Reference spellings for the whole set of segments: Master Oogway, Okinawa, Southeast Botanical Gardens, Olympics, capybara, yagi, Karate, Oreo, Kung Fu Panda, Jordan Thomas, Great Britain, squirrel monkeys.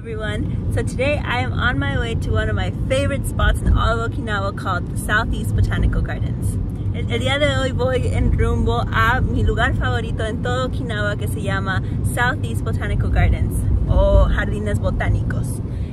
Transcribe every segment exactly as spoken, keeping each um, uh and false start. everyone. So today I am on my way to one of my favorite spots in all of Okinawa called the Southeast Botanical Gardens. El, el día de hoy voy en rumbo a mi lugar favorito en todo Okinawa que se llama Southeast Botanical Gardens o Jardines Botánicos.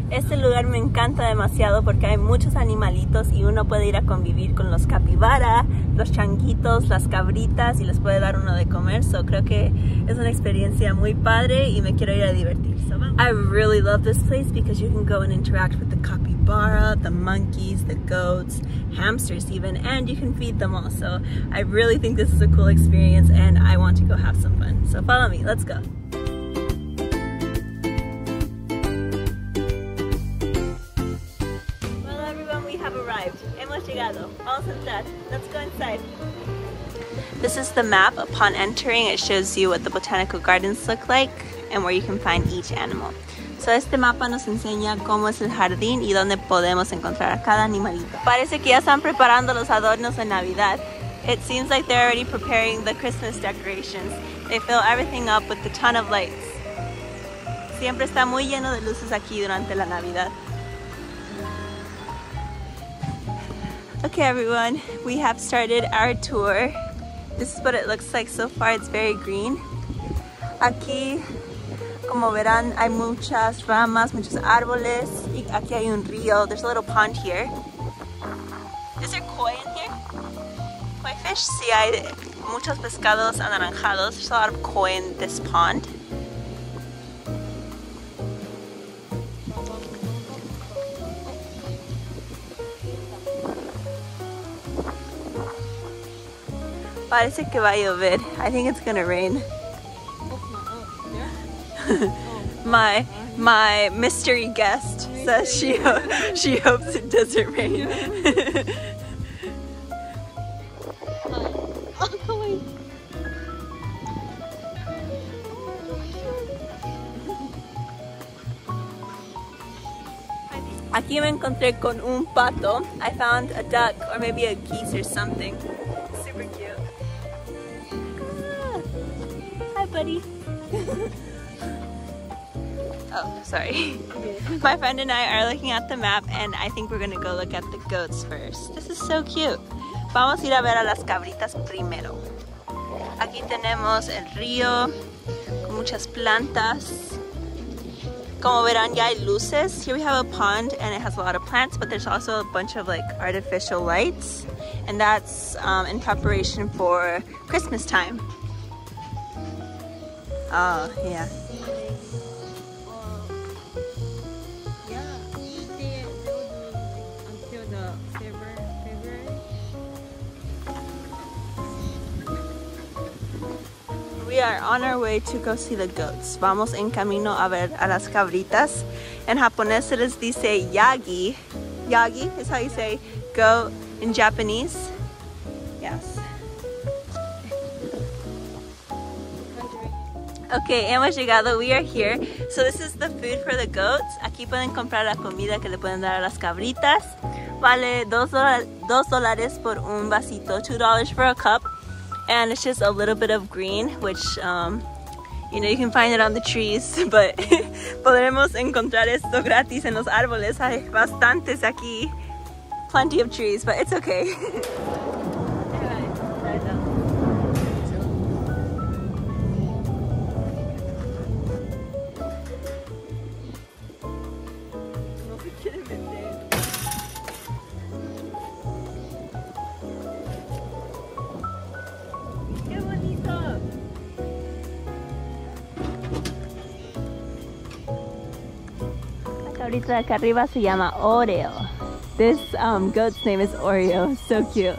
Este lugar me encanta demasiado porque hay muchos animalitos y uno puede ir a convivir con los capybara, los changuitos, las cabritas y les puede dar uno de comer. So creo que es una experiencia muy padre y me quiero ir a divertir. So, I really love this place because you can go and interact with the capybara, the monkeys, the goats, hamsters even, and you can feed them all. So I really think this is a cool experience and I want to go have some fun. So follow me, let's go. Let's go inside. This is the map. Upon entering, it shows you what the botanical gardens look like and where you can find each animal. So este mapa nos enseña cómo es el jardín y dónde podemos encontrar a cada animalito. Parece que ya están preparando los adornos de Navidad. It seems like they're already preparing the Christmas decorations. They fill everything up with a ton of lights. Siempre está muy lleno de luces aquí durante la Navidad. Okay everyone, we have started our tour. This is what it looks like so far. It's very green. Aquí, como verán, hay muchas ramas, muchos árboles. Y aquí hay un río. There's a little pond here. Is there koi in here? Koi fish? Sí, hay muchos pescados anaranjados. There's a lot of koi in this pond. Parece que va a llover. I think it's gonna rain. my my mystery guest says she ho she hopes it doesn't rain. Aquí me encontré con un pato. I found a duck or maybe a geese or something. Super cute. Buddy. Oh, sorry. My friend and I are looking at the map and I think we're gonna go look at the goats first. This is so cute. Vamos a ir a ver a las cabritas primero. Aquí tenemos el río con muchas plantas. Como verán, ya hay luces. Here we have a pond and it has a lot of plants, but there's also a bunch of like artificial lights, and that's um, in preparation for Christmas time. Oh, yeah. Yeah. Until the February. We are on our way to go see the goats. Vamos en camino a ver a las cabritas. En japonés se les dice yagi. Yagi is how you say goat in Japanese. Yes. Okay, hemos llegado. We are here. So this is the food for the goats. Aquí pueden comprar la comida que le pueden dar a las cabritas. Vale dos dólares por un vasito, two dollars for a cup. And it's just a little bit of green, which um, you know, you can find it on the trees. But podremos encontrar esto gratis en los árboles. Hay bastantes aquí, plenty of trees, but it's okay. Ahorita de acá arriba se llama Oreo. This um, goat's name is Oreo. So cute.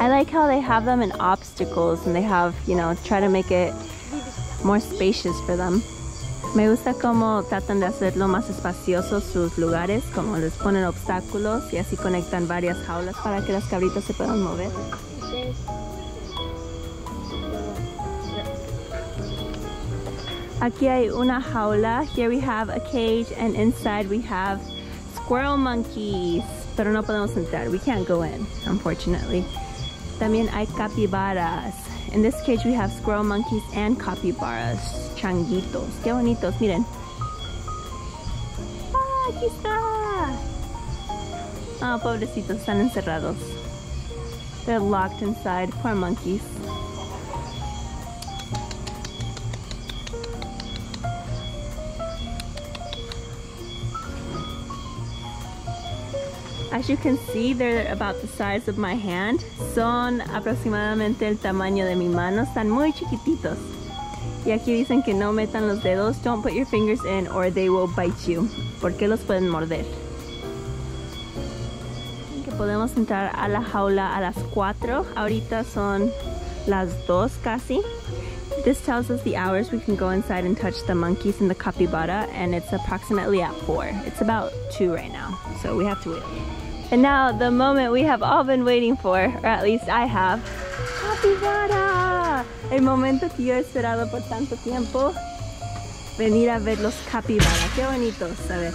I like how they have them in obstacles and they have, you know, try to make it more spacious for them. Me gusta como tratan de hacerlo más espaciosos sus lugares, como les ponen obstáculos y así conectan varias jaulas para que las cabritas se puedan mover. Aquí hay una jaula. Here we have a cage and inside we have squirrel monkeys. Pero no podemos entrar. We can't go in, unfortunately. También hay capybaras. In this cage we have squirrel monkeys and capybaras. Changuitos. Qué bonitos, miren. ¡Aquí está! Ah, oh, pobrecitos, están encerrados. They're locked inside, poor monkeys. As you can see, they're about the size of my hand. Son aproximadamente el tamaño de mi mano. Están muy chiquititos. Y aquí dicen que no metan los dedos. Don't put your fingers in or they will bite you. Porque los pueden morder. Que podemos entrar a la jaula a las cuatro. Ahorita son las dos casi. This tells us the hours we can go inside and touch the monkeys and the capybara, and it's approximately at four. It's about two right now, so we have to wait. And now the moment we have all been waiting for, or at least I have. Capybara! El momento que yo he esperado por tanto tiempo. Venir a ver los capybara. Qué bonitos, a ver.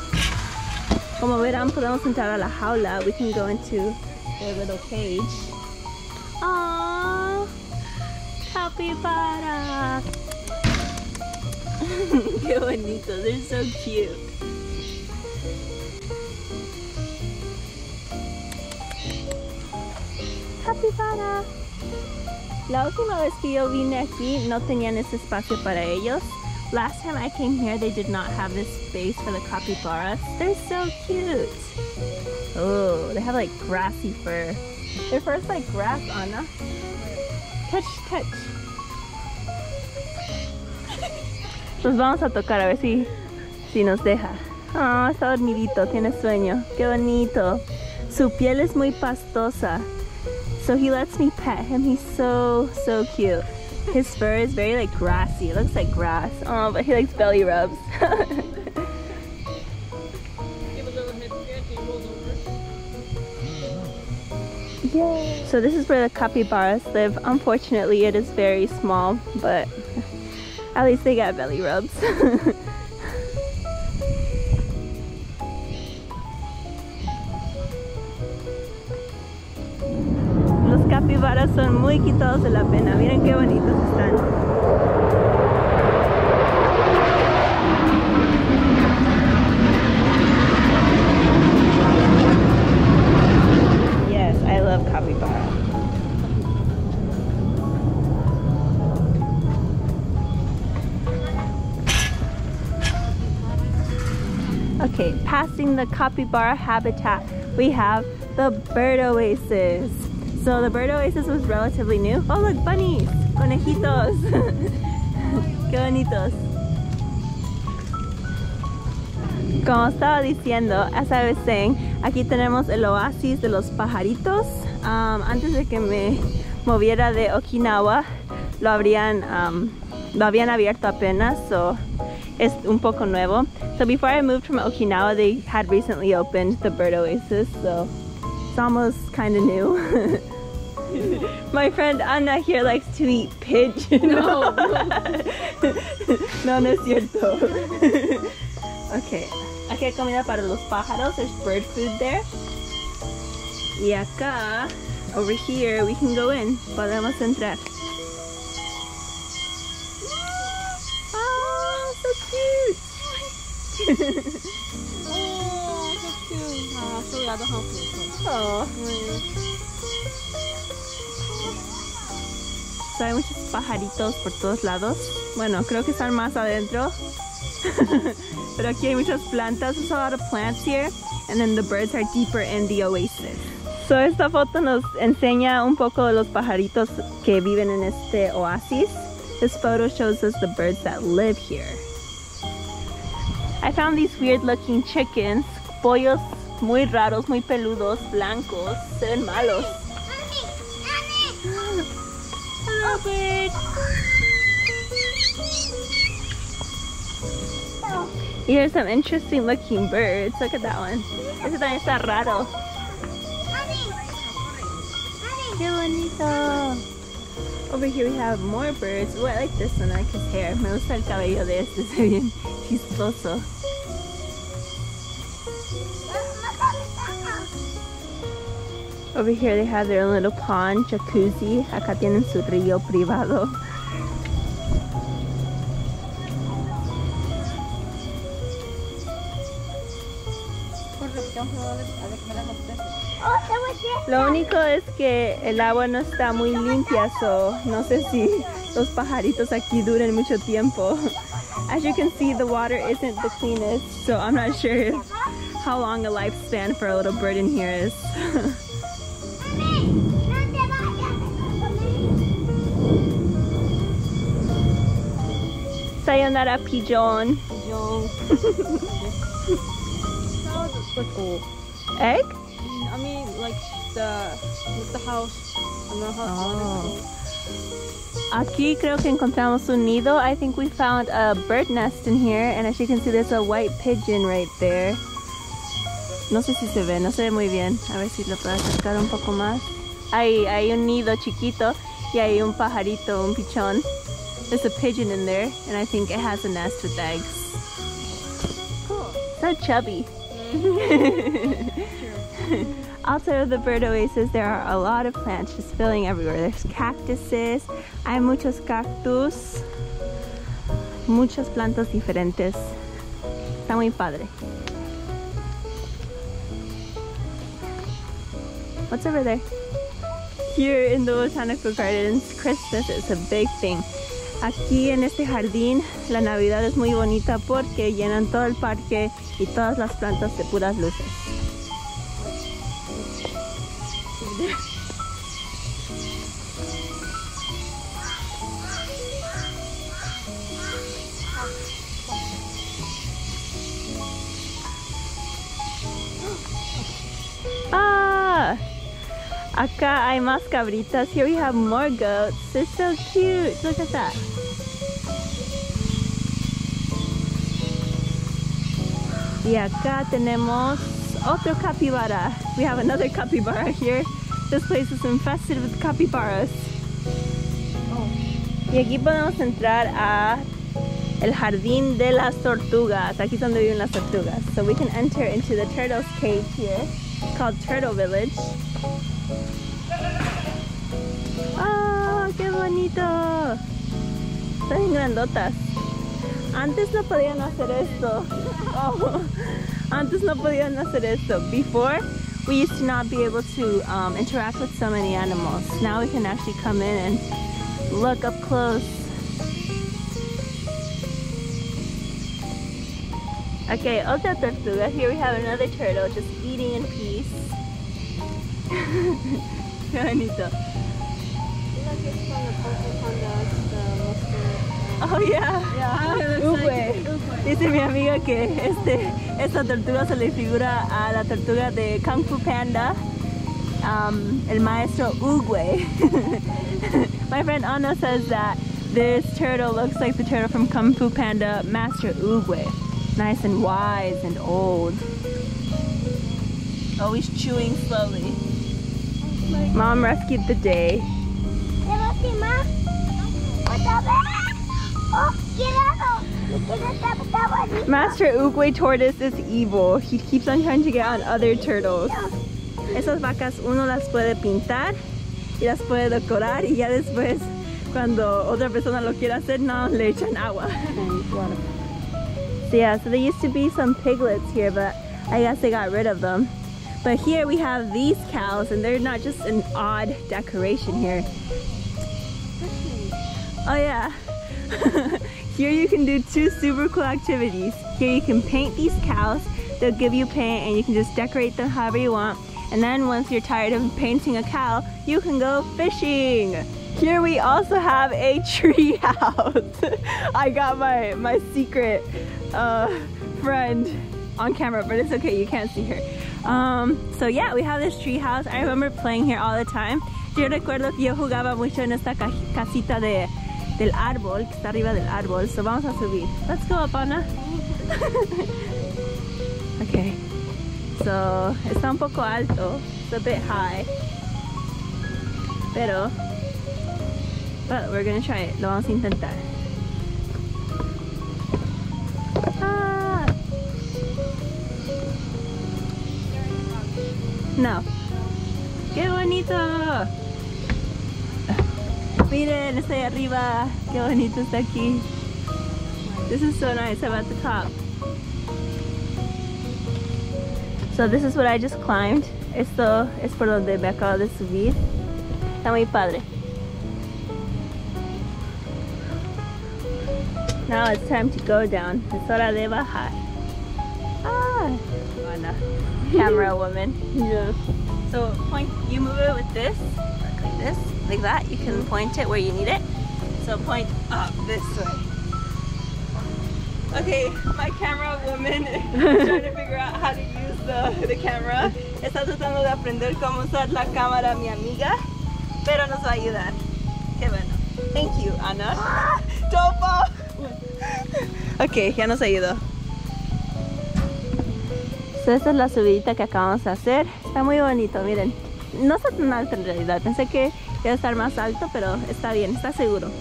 Como verán, podemos entrar a la jaula. We can go into their little cage. Aww! Capybara! Qué bonito, they're so cute. Capybara! La última vez que yo vine aquí no tenían ese espacio para ellos. Last time I came here they did not have this space for the capybaras. They're so cute! Oh, they have like grassy fur. Their fur's like grass, Anna. Touch, touch. Nos vamos a tocar a ver si, si nos deja. Ah, oh, está dormidito, tiene sueño. Qué bonito. Su piel es muy pastosa. So he lets me pet him. He's so, so cute. His fur is very like grassy. It looks like grass. Oh, but he likes belly rubs. Yay. So this is where the capybaras live. Unfortunately, it is very small, but at least they got belly rubs. Los capybaras son muy quitados de la pena. Miren qué bonitos están. Okay, passing the capybara habitat, we have the bird oasis. So the bird oasis was relatively new. Oh look, bunnies! Conejitos! Que bonitos! Como estaba diciendo, as I was saying, aquí tenemos el oasis de los pajaritos. Um, antes de que me moviera de Okinawa, lo habrían, um, lo habían abierto apenas, so es un poco nuevo. So before I moved from Okinawa, they had recently opened the bird oasis, so it's almost kind of new. My friend Anna here likes to eat pigeon. No, no, no es cierto. Okay, aquí hay comida para los pájaros. There's bird food there. Y acá, over here, we can go in. Podemos entrar. Oh, so cute. Ah, so yeah, the whole place. Oh. So hay muchos pajaritos por todos lados. Bueno, creo que están más adentro. Pero aquí hay muchas plantas. There's a lot of plants here. And then the birds are deeper in the oasis. So esta foto nos enseña un poco de los pajaritos que viven en este oasis. This photo shows us the birds that live here. I found these weird looking chickens, pollos muy raros, muy peludos, blancos, se ven malos. Hello bird. Here's some interesting looking birds, look at that one. Ese también está raro. Qué bonito. Over here we have more birds. Oh, I like this one, I like his hair. Me gusta el cabello de este, se ve bien chistoso. Over here they have their own little pond, jacuzzi. Acá tienen su río privado. Lo único es que el agua no está muy limpia, so no sé si los pajaritos aquí duran mucho tiempo. As you can see, the water isn't the cleanest, so I'm not sure if, how long a lifespan for a little bird in here is. Sayonara, pigeon. Egg? I mean, like the, the house. The house. Oh. Aquí creo que encontramos un nido. I think we found a bird nest in here, and as you can see, there's a white pigeon right there. No sé si se ve, no se ve muy bien. A ver si lo puedo acercar un poco más. Ahí, hay un nido chiquito y hay un pajarito, un pichón. There's a pigeon in there, and I think it has a nest with eggs. Cool. So chubby. Outside of the bird oasis, there are a lot of plants just filling everywhere. There's cactuses, hay muchos cactus, muchas plantas diferentes. Está muy padre. What's over there? Here in the Botanical Gardens, Christmas is a big thing. Aquí en este jardín la Navidad es muy bonita porque llenan todo el parque y todas las plantas de puras luces. Ah, acá hay más cabritas. Here we have more goats. They're so cute. Look at that. Y acá tenemos otro capybara. We have another capybara here. This place is infested with capybaras. Oh. Y aquí podemos entrar a el jardín de las tortugas. Aquí es donde viven las tortugas. So we can enter into the turtle's cage here, called Turtle Village. ¡Ah, oh, qué bonito! Están grandotas. Antes no podían hacer esto. Oh. Antes no podían hacer esto. Before, we used to not be able to um, interact with so many animals. Now we can actually come in and look up close. Okay, otra tortuga. Here we have another turtle just eating in peace. Qué bonito. Oh yeah, yeah. Oogway. Dice mi amiga que este, esta tortuga se le figura a la tortuga de Kung Fu Panda, um, el maestro Oogway. My friend Anna says that this turtle looks like the turtle from Kung Fu Panda, Master Oogway. Nice and wise and old. Always chewing slowly. Mom rescued the day. Master Oogway tortoise is evil. He keeps on trying to get on other turtles. Esas vacas uno las puede pintar y las puede decorar, y ya después cuando otra persona lo quiera hacer, no le echan agua. So yeah, so there used to be some piglets here, but I guess they got rid of them. But here we have these cows, and they're not just an odd decoration here. Oh yeah. Here you can do two super cool activities. Here you can paint these cows. They'll give you paint and you can just decorate them however you want. And then once you're tired of painting a cow, you can go fishing. Here we also have a tree house. I got my, my secret uh, friend on camera, but it's okay, you can't see her. Um, so yeah, we have this tree house. I remember playing here all the time. Yo recuerdo que yo jugaba mucho en esta casita de del árbol, que está arriba del árbol, so vamos a subir. Let's go up, Ana. Okay, so está un poco alto, it's a bit high, pero, but we're gonna try it, lo vamos a intentar. Ah. No. ¡Qué bonito! Miren, está ahí arriba. Qué bonito está aquí. This is so nice about the top. So this is what I just climbed. Esto es por donde me acabo de subir. Está muy padre. Now it's time to go down. Es hora de bajar. Ah, Anna, camera woman. Yes. So point. You move it with this, like this, like that. You can point it where you need it. So point up this way. Okay, my camera woman is trying to figure out how to use the the camera. Está tratando de aprender cómo usar la cámara, mi amiga. Pero nos va a ayudar. Qué bueno. Thank you, Anna. Ah, don't fall. Ok, ya nos ayudó. So, esta es la subidita que acabamos de hacer. Está muy bonito, miren. No está tan alto en realidad. Pensé que iba a estar más alto, pero está bien, está seguro.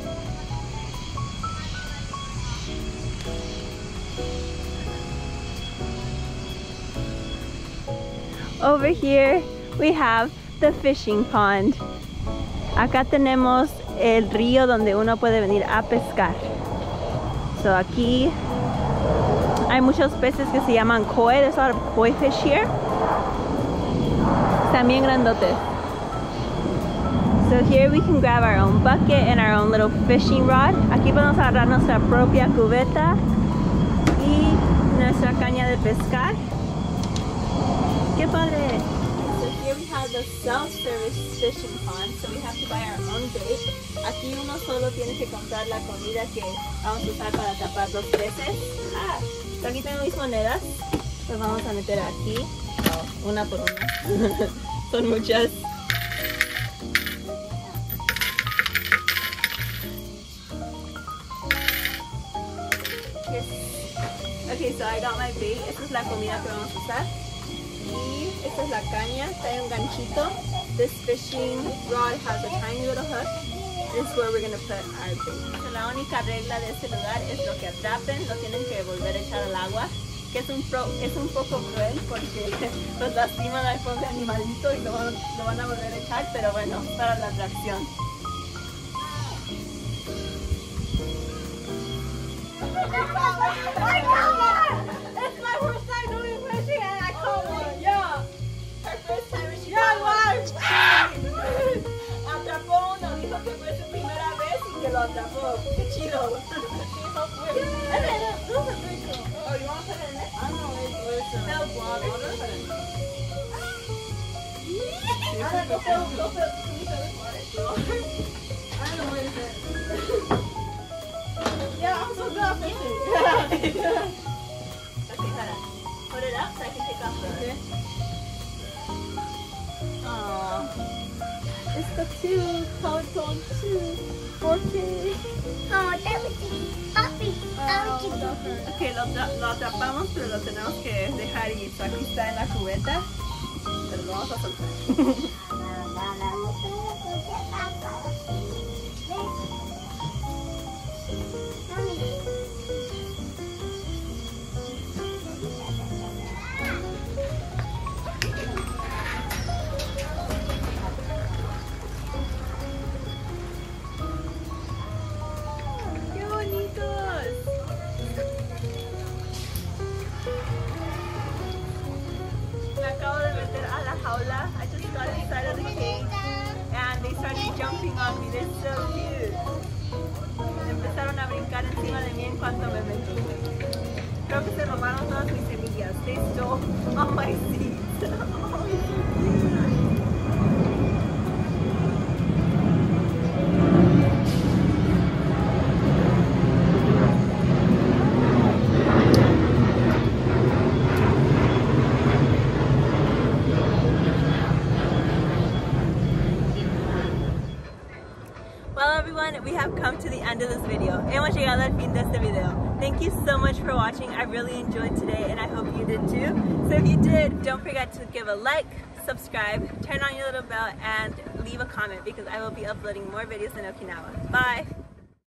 Over here we have the fishing pond. Acá tenemos el río donde uno puede venir a pescar. So aquí hay muchos peces que se llaman koi. There's a lot of koi fish here. También grandotes. So here we can grab our own bucket and our own little fishing rod. Aquí podemos agarrar nuestra propia cubeta y nuestra caña de pescar. ¡Qué padre! So here we have the self-service fishing pond. So we have to buy our own bait. Aquí uno solo tiene que comprar la comida que vamos a usar para tapar los peces. Ah, so aquí tengo mis monedas. Las vamos a meter aquí. Oh, una por una. Son muchas. Yes. Okay, so I got my bait. Esta es la comida que vamos a usar. Y esta es la caña. Trae un ganchito. This fishing rod has a tiny little hook. This is where we're going to put our bait. So la única regla de este lugar es lo que atrapen, lo tienen que volver a echar al agua, que es un, pro, es un poco cruel porque los lastiman al pobre animalito y lo, lo van a volver a echar, pero bueno, para la atracción. It's my first time doing fishing and I caught one. Yeah, her first time and she caught one. Atrapó uno, dijo que fue su primera vez y que lo atrapó. ¡Qué chido! Yeah, I'm so good at fishing. Okay, Hannah, put it up so I can take off the okay. Aww. It's got two, count on two, four, two. Oh, that would be happy. Oh, okay, lo, lo atrapamos, pero lo tenemos que dejar y so aquí está en la cubeta. Pero lo vamos a soltar. I just got inside of the cage and they started jumping on me. They're so cute. Empezaron a brincar encima de mí en cuanto me metí. Creo que se robaron todas mis semillas. They stole all my seeds. We have come to the end of this video. Hemos llegado al fin de este video. Thank you so much for watching. I really enjoyed today and I hope you did too. So if you did, don't forget to give a like, subscribe, turn on your little bell, and leave a comment because I will be uploading more videos in Okinawa. Bye!